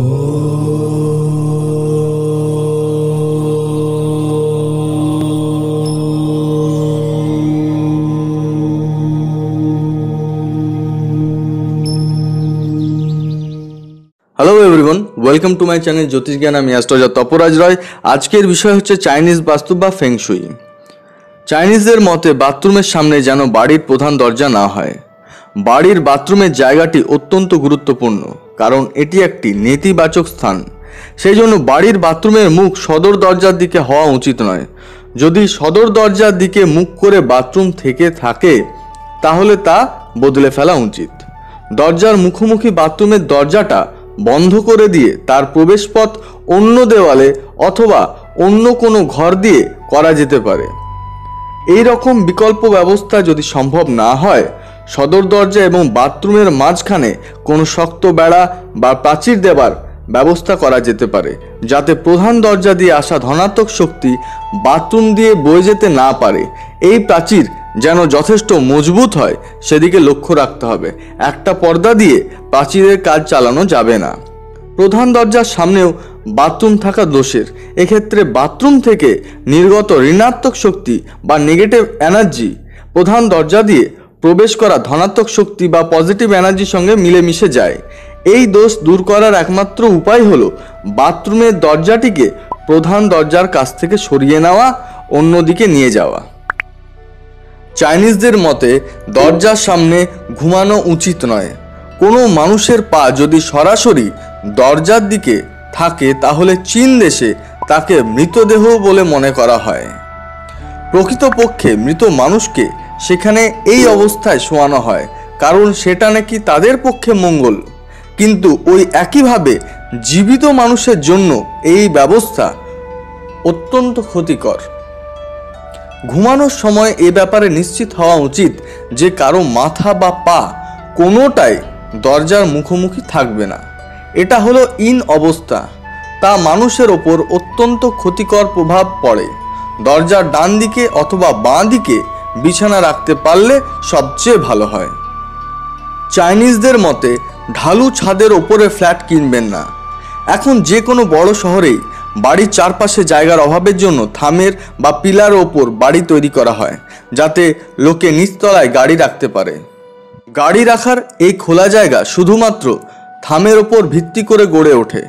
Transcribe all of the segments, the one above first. Hello everyone, welcome to my channel Jyotish Gyan. आमी astrologer तपोराज Roy. आजकेर विषय हच्छे चाइनीज वास्तु बा फेंगशुई। चाइनीजदेर मते बाथरूमेर सामने जेन बाड़ीर प्रधान दरजा ना हय। बाड़ीर बाथरूमेर जायगाटी अत्यंत गुरुत्वपूर्ण, कारण एटी एकटी नेतिबाचक स्थान। सेई जोन्नो बाड़ीर बाथरूमेर मुख सदर दरजार दिके हवा उचित नय। यदि सदर दरजार दिके मुख करे बाथरूम थेके थाके ताहले ता बदले फेला उचित। दरजार मुखोमुखी बाथरूमेर दरजाटा बंध कर दिए तार प्रवेश पथ अन्य देवाले अथवा अन्य कोनो घर दिए करा जेते पारे। एई रकम विकल्प व्यवस्था यदि सम्भव ना हय, सदर दरजा एवं बाथरूमेर माझखाने कोनो शक्त बेड़ा बा प्राचीर देवार व्यवस्था करा जेते पारे, जाते प्रधान दरजा दिए आसा धनात्मक शक्ति बाथरूम दिए बये जेते ना पारे। एई प्राचीर जेन यथेष्ट मजबूत है सेदिके लक्ष्य रखते हबे। एकटा पर्दा दिए प्राचीरेर काज चालानो जाबे ना। प्रधान दरजार सामनेओ बाथरूम थाका दोषेर। एई क्षेत्रे बाथरूम थेके निर्गत ऋणात्मक शक्ति बा नेगेटिव एनार्जी प्रधान दरजा दिए प्रवेश करा धनात्मक शक्ति बा पजिटिव एनार्जी संगे मिले मिशे जाए। एई दोष दूर करार एकमात्र उपाय हलो बाथरूमेर दरजाटिके प्रधान दरजार काछ थेके सरिये नेওয়া, अन्यदिके निये जाওয়া। चाइनीजदेर मते दरजार सामने घुमानो उचित नय। कोनो मानुषेर पा यदि सरासरि दरजार दिके थाके ताहले चीन देशे ताके मृतदेह बोले मने करा हय। प्रकृतपक्षे मृत मानुषके सेखाने एई अवस्थाय शोयानो हय, कारण सेटा नाकि तादेर पक्षे मंगल। किन्तु ओई एकई भावे जीवित मानुषेर जन्य एई व्यवस्था अत्यंत क्षतिकर। घुमानोर समय ए ब्यापारे निश्चित हवा उचित जे कारो माथा बा पा कोनोटाई दरजार मुखोमुखी थाकबे ना। एटा हलो इन अवस्था, ता मानुषेर ओपर अत्यंत क्षतिकर प्रभाव पड़े। दरजार डान दिके अथवा बाँ दिके बिछाना राखते पारले सबचेये भालो हय। चाइनीजदेर मते ढालू छादेर ओपरे फ्लैट किनबेन ना। एखन जे कोनो बड़ शहरेई बाड़ी चारपाशे जायगार अभावेर जोन्नो थामेर बा पिलार ओपर बाड़ी तैरी करा हय, जाते लोके निचतलाय गाड़ी राखते पारे। गाड़ी राखार एई खोला जायगा शुधुमात्र थामेर ओपर भित्ति करे गड़े ओठे।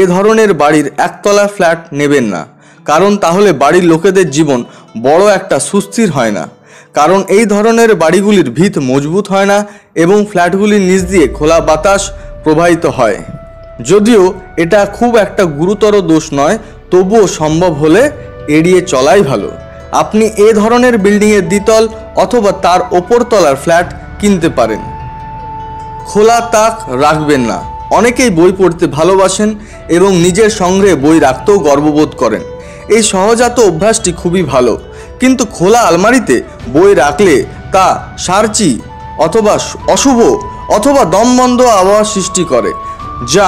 ए धरनेर बाड़ीर एकतला फ्लैट नेबेन ना, कारण ताहले बाड़ीर लोकेदेर जीवन बड़ो एकटा सुस्थिर हय ना। कारण एई धरनेर बाड़ीगुलिर भित मजबूत हय ना एबं फ्लैटगुलिर निच दिये खोला बातास प्रवाहित हय। यदिओ एटा खूब एक गुरुतर दोष नय, तबुओ सम्भव होले एड़िये चलाई भालो। आपनी ए धरनेर बिल्डिंगेर द्वितल अथवा तार ओपर तलार फ्लैट किनते पारेन। खोला ताक राखबेन ना। अनेकेई बोई पढ़ते भालोबासेन एबं निजेर संग्रहे बोई राखतेओ गर्वबोध करें। एई सहजात अभ्यासटी खूबई भालो, किन्तु खोला आलमारिते बोई राखले ता सार्ची अथवा अशुभ अथवा दमबन्ध आबहावा सृष्टि करे, जा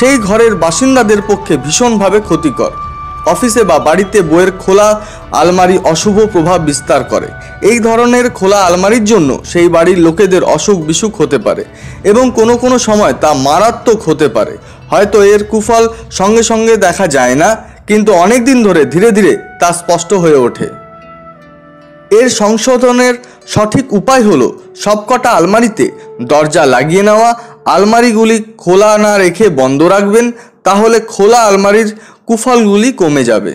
सेई घरेर बासिंदादेर पक्षे भीषणभावे क्षतिकर। अफिसे बा बाड़ीते बोयेर खोला आलमारी अशुभ प्रभाव विस्तार करे। एई धरनेर खोला आलमारिर जोन्नो सेई बाड़ीर लोकेदेर असुख बिसुख होते पारे एबं कोनो कोनो समय ता मारात्मक होते पारे। हयतो एर कुफल संगे संगे देखा जाय ना, किन्तु अनेक दिन धरे धीरे धीरे ता स्पष्ट हये ओठे। एर संशोधनेर सठिक उपाय हलो सबकटा आलमारिते दरजा लागिये नेওয়া। आलमारिगुली खोला ना रेखे बंद राखबेन, ताहले खोला आलमारिर कुफलगुली कमे जाबे।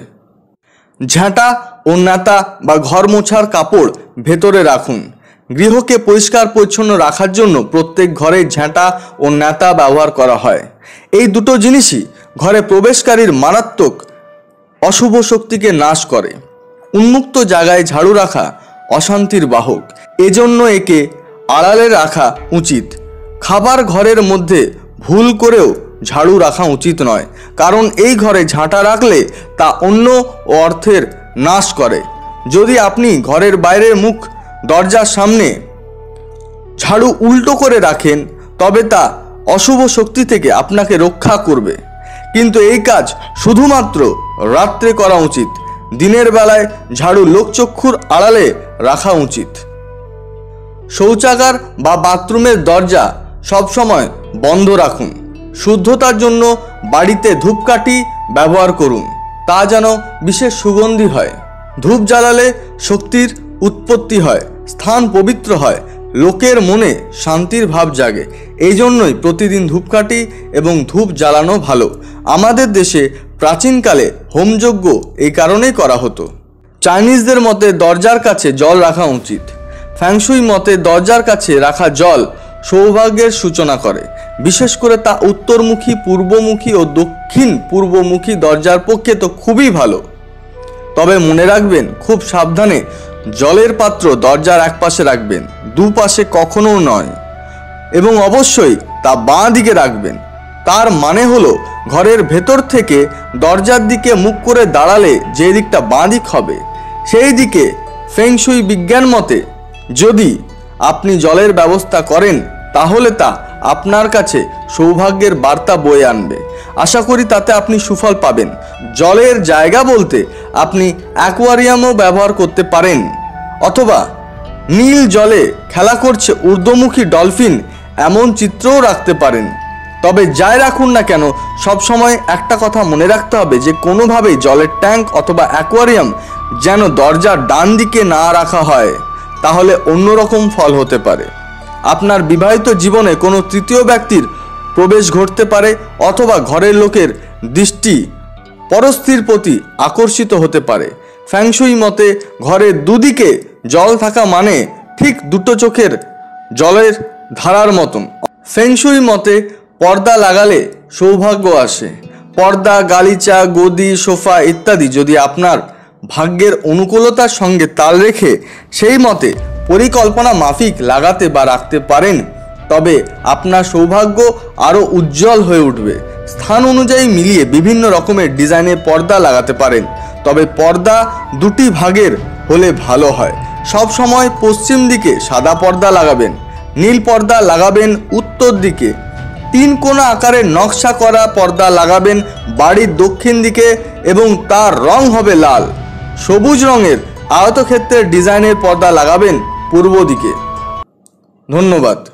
झाटा ओ नाता बा घर मोछार कापड़ भेतरे राखुन। गृहके परिष्कार परिच्छन्न राखार जोन्नो प्रत्येक घरे झाटा ओ नाता व्यवहार करा हय। एई दुटो जिनिसई घरे प्रवेशकारीर मारात्मक अशुभ शक्तिके नाश करे। उन्मुक्त जायगाय झाड़ू राखा अशांतिर वाहक, एजोन्नो एके आड़ाले राखा उचित। খাবার ঘরের মধ্যে ভুল করেও ঝাড়ু রাখা উচিত নয়, কারণ এই ঘরে ঝাঁটা রাখলে তা অন্য অর্থের নাশ করে। যদি আপনি ঘরের বাইরের মুখ দরজার সামনে ঝাড়ু উল্টো করে রাখেন তবে তা অশুভ শক্তি থেকে আপনাকে রক্ষা করবে। কিন্তু এই কাজ শুধুমাত্র রাত্রে করা উচিত। দিনের বেলায় ঝাড়ু লোকচক্ষুর আড়ালে রাখা উচিত। শৌচাগার বা বাথরুমের দরজা सब समय बंध राखुन। शुद्धतार जन्य बाड़ीते धूपकाठी व्यवहार करुन, ता जेन विशेष सुगन्धी हय। धूप जालाले शक्तिर उत्पत्ति हय, स्थान पवित्र हय, लोकेर मने शांतिर भाव जागे। एजन्यई प्रतिदिन धूपकाठी एवं धूप जालानो भालो। आमादेर देशे प्राचीनकाले होमयज्ञ एई कारणेई करा हतो। चाइनीजदेर मते दरजार काछे जल राखा उचित। फैंगशुई मते दरजार काछे राखा जल सौभाग्येर सूचना करे। विशेषकर ता उत्तरमुखी, पूर्वमुखी और दक्षिण पूर्वमुखी दरजार पक्षे तो खूब ही भालो। तबे मने राखबेन, खूब सावधाने जलेर पात्र दरजार एक पाशे राखबेन, दुपाशे कखनो नय, एवं अवश्यई ता बाँ दिके राखबेन। तार माने हलो घरेर भेतर थेके दरजार दिके मुख करे दाड़ाले जे दिकटा बाँ दिक हबे सेई दिके फेंगशुई विज्ञान मते यदि आपनी जलेर व्यवस्था करें ताहले ता आपनार काछे सौभाग्येर बार्ता बोये आनबे। आशा करी ताते आपनी सुफल पाबेन। जलेर जायगा बोलते आपनी एक्वारियामो व्यवहार करते पारेन, अथवा नील जले खेला करछे ऊर्ध्वमुखी डलफिन एमन चित्रों राखते पारेन। तबे जाय राखुन ना केन, सब समय एकटा कथा मने राखते हबे जे कोनोभावेई जलेर टैंक अथवा एक्वारियाम जेन दरजार डान दिके ना राखा हय, ताहले अन्य रकम फल होते पारे। आपनार विवाहित जीवने कोनो तृतीय व्यक्तिर प्रवेश घटते पारे, अथवा घरेर लोकेर दृष्टि परस्त्रीर प्रति आकर्षित होते पारे। फैंगशुई मते घरेर दुदिके जल थाका माने ठीक दुटो चोखेर जलेर धारार मतन। फैंगशुई मते पर्दा लागाले सौभाग्य आसे। पर्दा, गालीचा, गदी, सोफा इत्यादि यदि आपनार भाग्येर अनुकूलतार संगे ताल रेखे सेई मते परिकल्पना माफिक लागाते बा राखते पारेन, तबे आपनार सौभाग्य आरो उज्जवल हये उठबे। स्थान अनुयायी मिलिए विभिन्न रकमेर डिजाइने पर्दा लागाते पारेन, तबे पर्दा दुटी भागेर होले भालो हय। सब समय पश्चिम दिके सादा पर्दा लागाबेन, नील पर्दा लागाबेन। उत्तर दिके तीन कोना आकारे नक्शा करा पर्दा लागाबेन बाड़ीर दक्षिण दिके, एवं तार रंग हबे लाल। सबुज रंगेर आयतक्षेत्रेर डिजाइनेर पर्दा लागाबेन पूर्व दिके। धन्यवाद।